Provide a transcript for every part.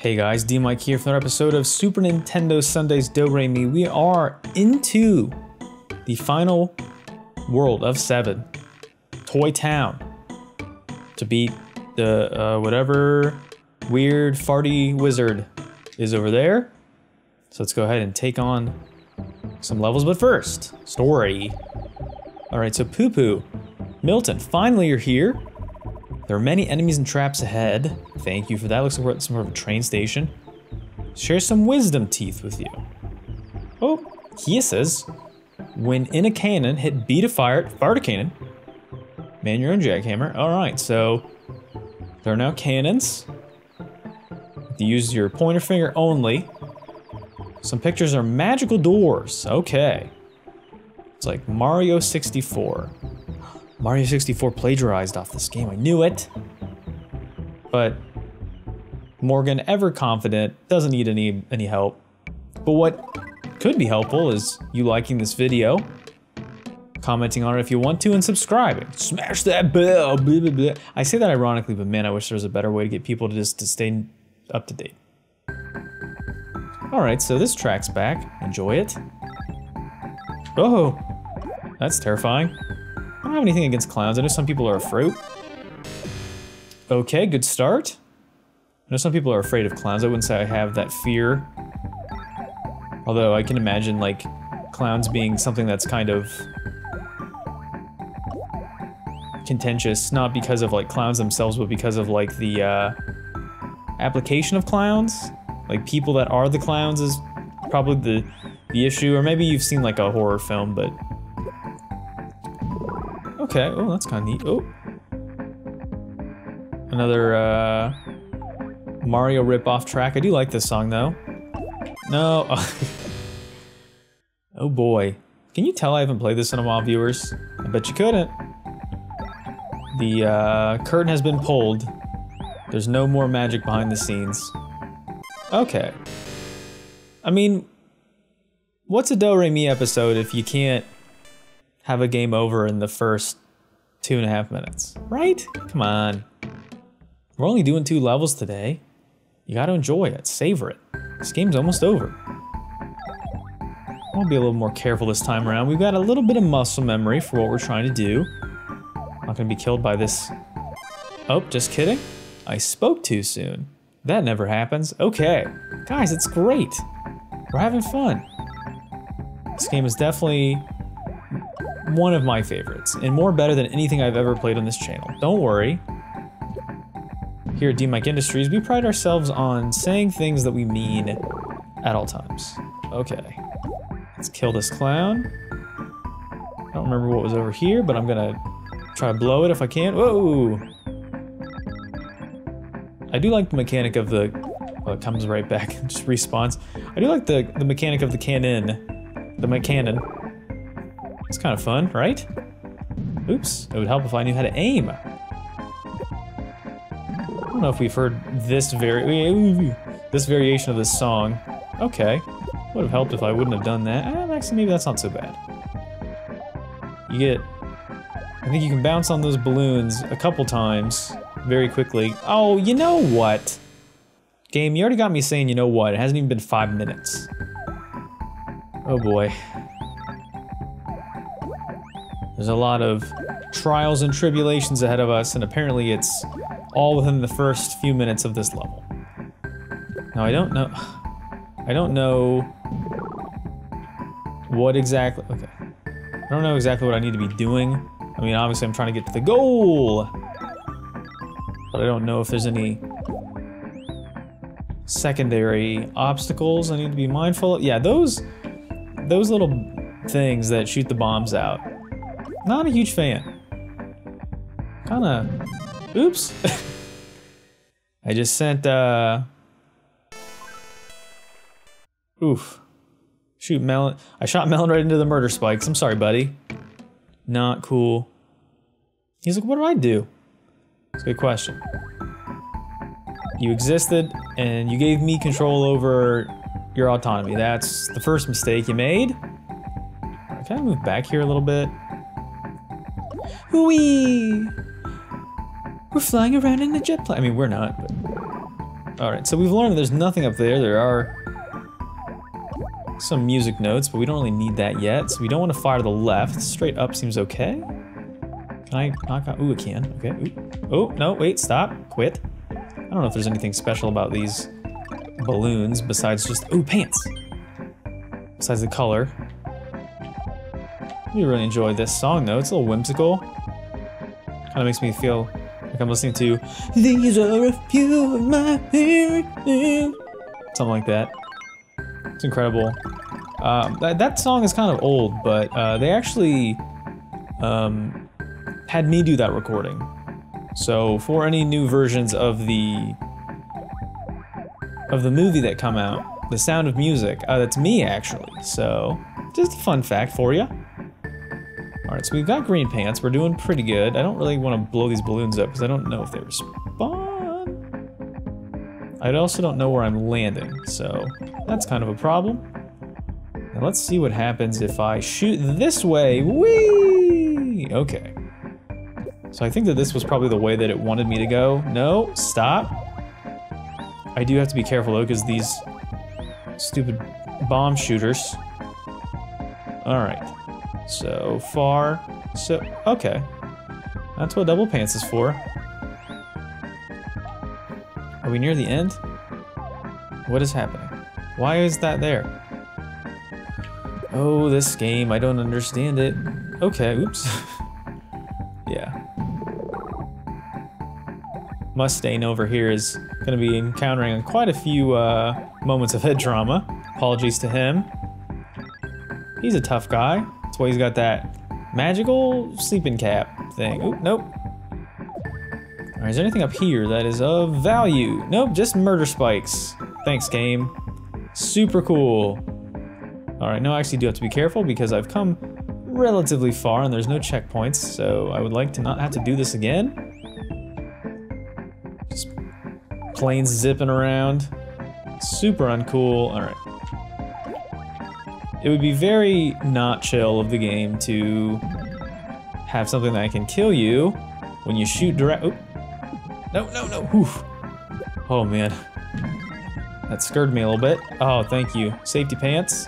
Hey guys, D-Mike here for another episode of Super Nintendo Sunday's DoReMi. We are into the final world of 7, Toy Town, to beat the whatever weird farty wizard is over there. So let's go ahead and take on some levels, but first, story. All right, so Poo Poo, Milton, finally you're here. There are many enemies and traps ahead. Thank you for that. Looks like we're at some sort of a train station. Share some wisdom teeth with you. Oh, he says, when in a cannon, hit B to fire it. Fire to cannon. Man your own jackhammer. All right, so there are now cannons. You use your pointer finger only. Some pictures are magical doors. Okay. It's like Mario 64. Mario 64 plagiarized off this game, I knew it. But Morgan, ever confident, doesn't need any help. But what could be helpful is you liking this video, commenting on it if you want to, and subscribing. Smash that bell, blah, blah, blah. I say that ironically, but man, I wish there was a better way to get people to just to stay up to date. All right, so this track's back, enjoy it. Oh, that's terrifying. I don't have anything against clowns. I know some people are afraid. Okay, good start. I know some people are afraid of clowns. I wouldn't say I have that fear. Although I can imagine, like, clowns being something that's kind of contentious, not because of, like, clowns themselves, but because of, like, the application of clowns. Like, people that are the clowns is probably the issue. Or maybe you've seen, like, a horror film, but... Okay, oh, that's kind of neat. Oh. Another Mario rip-off track. I do like this song, though. No. Oh, boy. Can you tell I haven't played this in a while, viewers? I bet you couldn't. The curtain has been pulled. There's no more magic behind the scenes. Okay. I mean, what's a DoReMi episode if you can't have a game over in the first 2.5 minutes, right? Come on. We're only doing 2 levels today. You gotta enjoy it, savor it. This game's almost over. I'll be a little more careful this time around. We've got a little bit of muscle memory for what we're trying to do. Not gonna be killed by this. Oh, just kidding. I spoke too soon. That never happens. Okay. Guys, it's great. We're having fun. This game is definitely one of my favorites, and more better than anything I've ever played on this channel. Don't worry. Here at DMic Industries, we pride ourselves on saying things that we mean at all times. Okay. Let's kill this clown. I don't remember what was over here, but I'm gonna try to blow it if I can. Whoa! I do like the mechanic of the... Well, it comes right back and just respawns. I do like the mechanic of the cannon. The McCannon. It's kind of fun, right? Oops, it would help if I knew how to aim. I don't know if we've heard this variation of this song. Okay, would have helped if I wouldn't have done that. Actually, maybe that's not so bad. You get, I think you can bounce on those balloons a couple times very quickly. Oh, you know what? Game, you already got me saying you know what. It hasn't even been 5 minutes. Oh boy. There's a lot of trials and tribulations ahead of us, and apparently it's all within the first few minutes of this level. Now I don't know what exactly, okay. I don't know exactly what I need to be doing. I mean, obviously I'm trying to get to the goal, but I don't know if there's any secondary obstacles I need to be mindful of. Yeah, those little things that shoot the bombs out. Not a huge fan. Kinda... Oops! I just sent, Oof. Shoot, Melon. I shot Melon right into the murder spikes. I'm sorry, buddy. Not cool. He's like, what did I do? It's a good question. You existed, and you gave me control over your autonomy. That's the first mistake you made. Can I move back here a little bit? Whee! We're flying around in a jet plane. I mean, we're not, but Alright, so we've learned there's nothing up there. There are some music notes, but we don't really need that yet. So we don't want to fire to the left. Straight up seems okay. Can I knock out? Ooh, I can. Okay. Ooh. Oh, no, wait, stop. Quit. I don't know if there's anything special about these balloons besides just, ooh, pants. Besides the color. We really enjoy this song though. It's a little whimsical. Kind of makes me feel like I'm listening to These Are a Few of My Favorite Things. Something like that. It's incredible. That song is kind of old, but they actually had me do that recording. So for any new versions of the movie that come out, The Sound of Music, that's me actually. So just a fun fact for you. All right, so we've got green pants. We're doing pretty good. I don't really want to blow these balloons up because I don't know if they respond. I also don't know where I'm landing, so that's kind of a problem. Now let's see what happens if I shoot this way. Whee! Okay. So I think that this was probably the way that it wanted me to go. No, stop. I do have to be careful though, because these stupid bomb shooters. All right. So far, so, okay. That's what double pants is for. Are we near the end? What is happening? Why is that there? Oh, this game, I don't understand it. Okay, oops. Yeah. Mustang over here is gonna be encountering quite a few moments of head trauma. Apologies to him. He's a tough guy. That's why he's got that magical sleeping cap thing. Oop, nope. All right, is there anything up here that is of value? Nope, just murder spikes. Thanks, game. Super cool. All right, now I actually do have to be careful because I've come relatively far and there's no checkpoints, so I would like to not have to do this again. Just planes zipping around. Super uncool. All right. It would be very not chill of the game to have something that can kill you when you shoot direct. Oh. No, no, no. Oof. Oh, man. That scared me a little bit. Oh, thank you. Safety pants.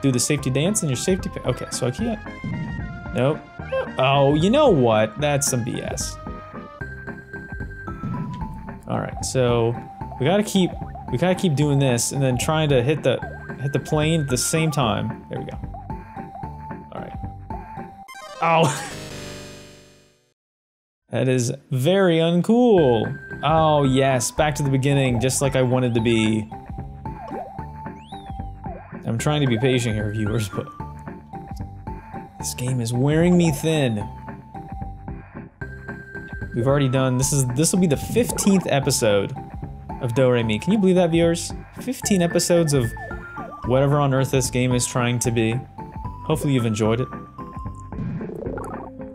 Do the safety dance in your safety pants. Okay, so I can't. Nope. Oh, you know what? That's some BS. All right, so we gotta keep doing this and then trying to hit the. Hit the plane at the same time. There we go. All right. Oh. That is very uncool. Oh, yes. Back to the beginning, just like I wanted to be. I'm trying to be patient here, viewers, but this game is wearing me thin. We've already done, this will be the 15th episode of DoReMi. Can you believe that, viewers? 15 episodes of whatever on earth this game is trying to be. Hopefully you've enjoyed it.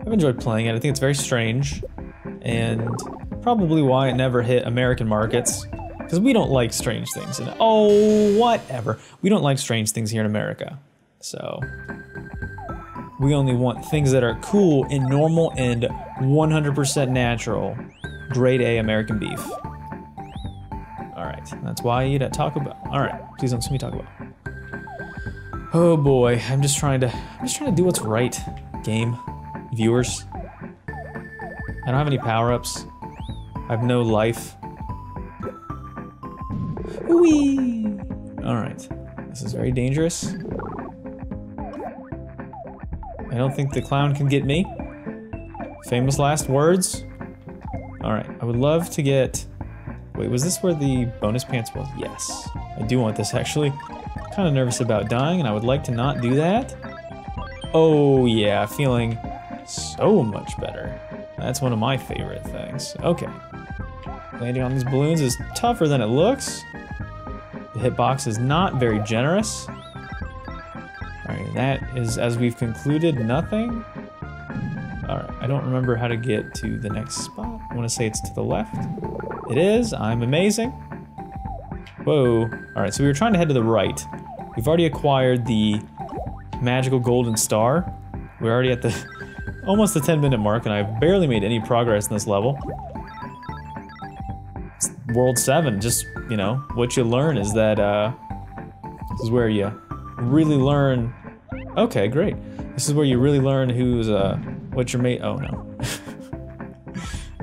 I've enjoyed playing it. I think it's very strange, and probably why it never hit American markets, because we don't like strange things. And oh, whatever. We don't like strange things here in America. So we only want things that are cool and normal and 100% natural. Grade A American beef. All right, that's why I eat at Taco Bell. All right, please don't see me Taco Bell. Oh boy, I'm just trying to do what's right, game, viewers. I don't have any power-ups. I have no life. Whee! Alright. This is very dangerous. I don't think the clown can get me. Famous last words. Alright, I would love to get... Wait, was this where the bonus pants was? Yes. I do want this, actually. Kind of nervous about dying, and I would like to not do that. Oh yeah, feeling so much better. That's one of my favorite things. Okay. Landing on these balloons is tougher than it looks. The hitbox is not very generous. Alright, that is, as we've concluded, nothing. Alright, I don't remember how to get to the next spot. I want to say it's to the left. It is. I'm amazing. Whoa. Alright, so we were trying to head to the right. We've already acquired the magical golden star. We're already at the almost the 10-minute mark, and I've barely made any progress in this level. It's World 7, just, you know, what you learn is that, this is where you really learn, okay, great. This is where you really learn who's, what your mate, oh no.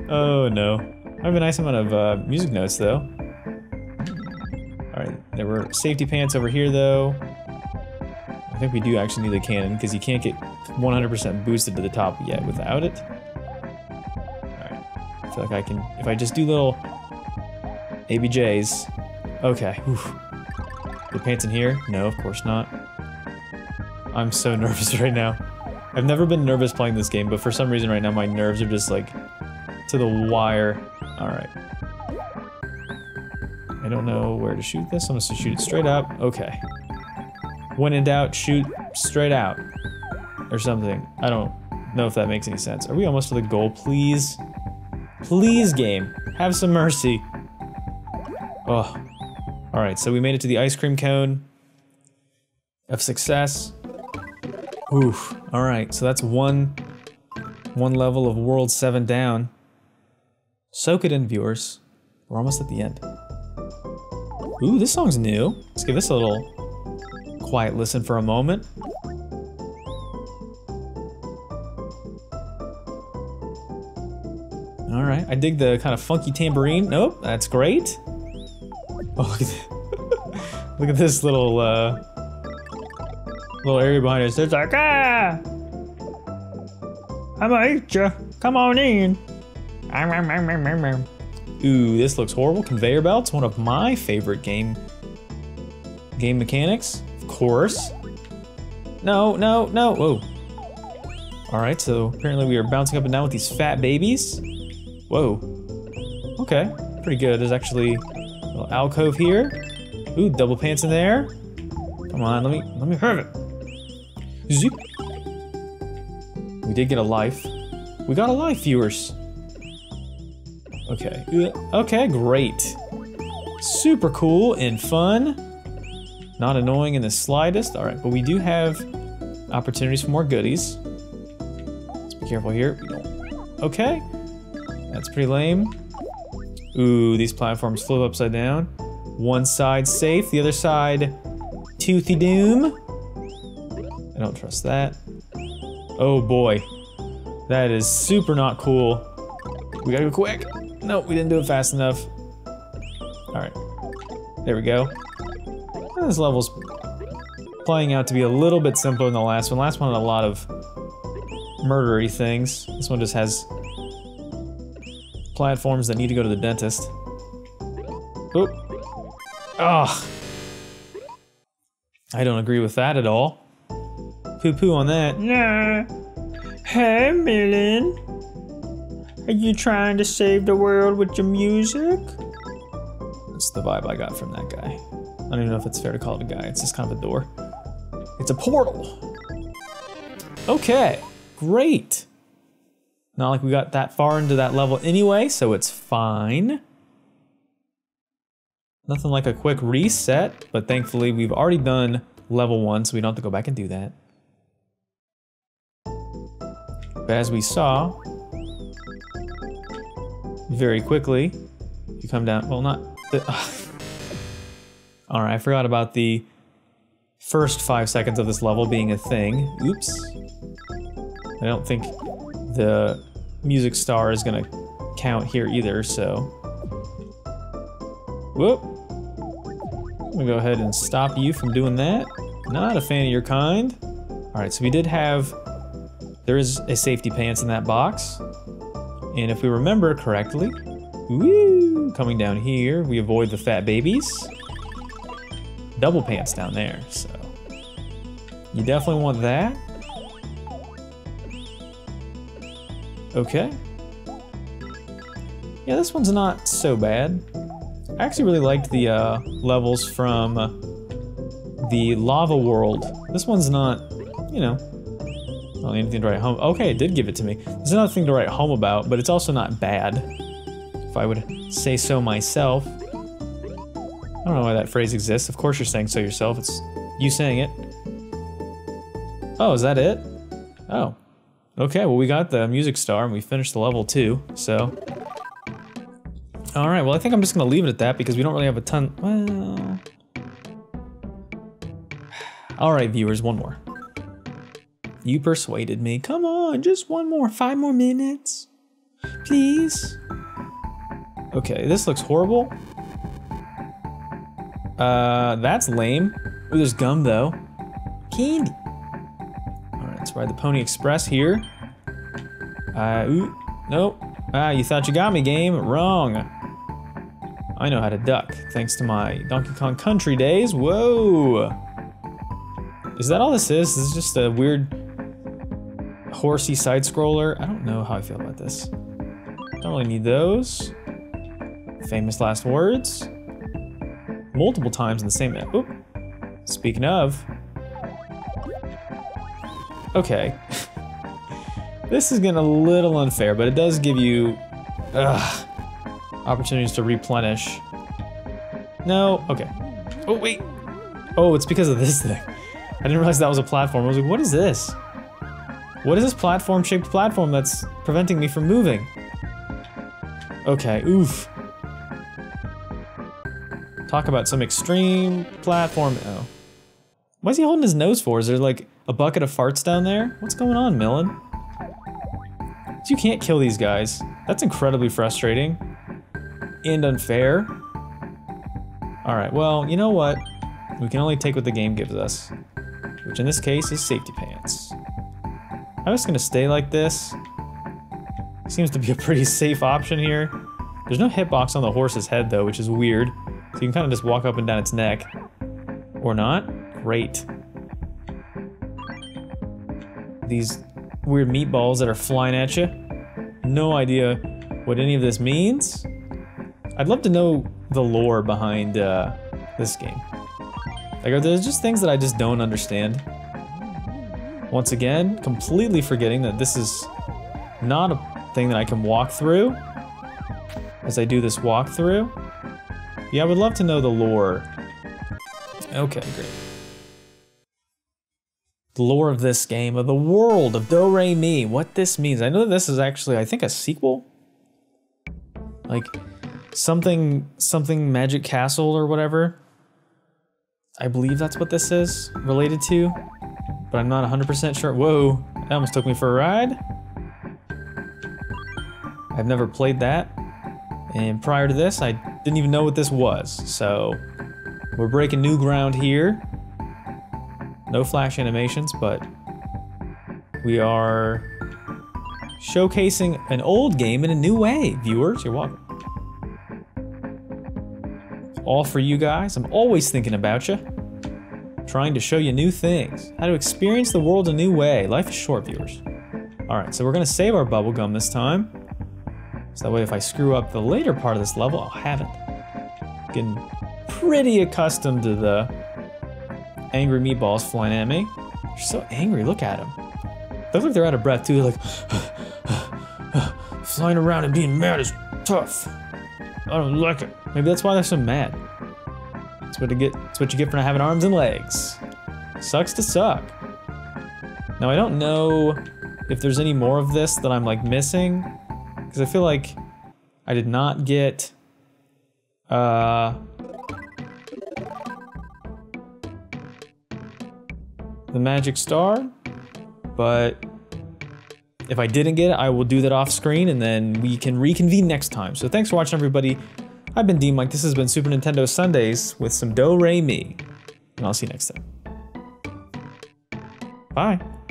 Oh no. I have a nice amount of, music notes though. Alright, there were safety pants over here though. I think we do actually need the cannon, because you can't get 100% boosted to the top yet without it. Alright, I feel like I can, if I just do little ABJs. Okay, oof. The pants in here? No, of course not. I'm so nervous right now. I've never been nervous playing this game, but for some reason right now my nerves are just like to the wire. Alright. I don't know where to shoot this. I'm just gonna shoot it straight up. Okay. When in doubt, shoot straight out. Or something. I don't know if that makes any sense. Are we almost to the goal? Please. Please, game. Have some mercy. Oh. Alright, so we made it to the ice cream cone of success. Oof. Alright, so that's one level of World 7 down. Soak it in, viewers. We're almost at the end. Ooh, this song's new. Let's give this a little quiet listen for a moment. Alright, I dig the kind of funky tambourine. Nope, that's great. Oh, look at this little, little area behind us. It's like, ah! I'm gonna eat ya. Come on in. Ooh, this looks horrible. Conveyor belts, one of my favorite game mechanics, of course. No, no, no. Whoa. All right, so apparently we are bouncing up and down with these fat babies. Whoa. Okay, pretty good. There's actually a little alcove here. Ooh, double pants in there. Come on, let me have it. Zoop. We did get a life. We got a life, viewers. Okay. Okay, great. Super cool and fun. Not annoying in the slightest. All right, but we do have opportunities for more goodies. Let's be careful here. Okay. That's pretty lame. Ooh, these platforms flip upside down. One side safe, the other side toothy doom. I don't trust that. Oh boy. That is super not cool. We gotta go quick. No, we didn't do it fast enough. Alright. There we go. This level's playing out to be a little bit simpler than the last one. Last one had a lot of murdery things. This one just has platforms that need to go to the dentist. Oop. Ugh. I don't agree with that at all. Poo-poo on that. Nah. Hey, Millen. Are you trying to save the world with your music? That's the vibe I got from that guy. I don't even know if it's fair to call it a guy. It's just kind of a door. It's a portal. Okay. Great. Not like we got that far into that level anyway, so it's fine. Nothing like a quick reset, but thankfully we've already done level 1, so we don't have to go back and do that. But as we saw, very quickly, you come down, well not, alright, I forgot about the first 5 seconds of this level being a thing. Oops. I don't think the music star is gonna count here either, so. Whoop. I'm gonna go ahead and stop you from doing that. Not a fan of your kind. Alright, so we did have... There is a safety pants in that box. And if we remember correctly... Woo! Coming down here, we avoid the fat babies. Double pants down there, so... You definitely want that. Okay. Yeah, this one's not so bad. I actually really liked the levels from the lava world. This one's not, you know, not anything to write home. Okay, it did give it to me. There's another thing to write home about, but it's also not bad, if I would say so myself. I don't know why that phrase exists. Of course you're saying so yourself. It's you saying it. Oh, is that it? Oh. Okay, well we got the music star and we finished the level 2, so... All right, well, I think I'm just gonna leave it at that because we don't really have a ton. Well, all right, viewers, one more. You persuaded me. Come on, just one more, 5 more minutes, please. Okay, this looks horrible. That's lame. Ooh, there's gum though. Candy. All right, let's ride the Pony Express here. Ooh, nope. Ah, you thought you got me, game. Wrong. I know how to duck, thanks to my Donkey Kong Country days. Whoa. Is that all this is? This is just a weird horsey side-scroller. I don't know how I feel about this. Don't really need those. Famous last words. Multiple times in the same... Oop. Speaking of... Okay. This is getting a little unfair, but it does give you opportunities to replenish. No, okay. Oh, wait. Oh, it's because of this thing. I didn't realize that was a platform. I was like, what is this? What is this platform-shaped platform that's preventing me from moving? Okay, oof. Talk about some extreme platform. Oh. What's he holding his nose for? Is there like a bucket of farts down there? What's going on, Millen? You can't kill these guys. That's incredibly frustrating and unfair. All right, well, you know what? We can only take what the game gives us, which in this case is safety pants. I'm just gonna stay like this. Seems to be a pretty safe option here. There's no hitbox on the horse's head though, which is weird. So you can kind of just walk up and down its neck or not. Great. These weird meatballs that are flying at you. No idea what any of this means. I'd love to know the lore behind this game. Like, are there just things that I just don't understand? Once again, completely forgetting that this is not a thing that I can walk through as I do this walkthrough. Yeah, I would love to know the lore. Okay, great. The lore of this game, of the world of DoReMi, what this means. I know this is actually, I think, a sequel. Like, something Magic Castle or whatever. I believe that's what this is related to, but I'm not 100% sure. Whoa, that almost took me for a ride. I've never played that. And prior to this, I didn't even know what this was. So we're breaking new ground here. No flash animations, but we are showcasing an old game in a new way, viewers. You're welcome. All for you guys. I'm always thinking about you, trying to show you new things, how to experience the world a new way. Life is short, viewers. All right, so we're gonna save our bubble gum this time, so that way if I screw up the later part of this level, I'll have it. Getting pretty accustomed to the angry meatballs flying at me. They're so angry, look at them. They look like they're out of breath too, they're like, flying around and being mad is tough. I don't like it. Maybe that's why they're so mad. It's what you get for not having arms and legs. Sucks to suck. Now I don't know if there's any more of this that I'm like missing, because I feel like I did not get, the magic star, but if I didn't get it, I will do that off screen and then we can reconvene next time. So thanks for watching, everybody. I've been D-Mike. This has been Super Nintendo Sundays with some DoReMi, and I'll see you next time. Bye.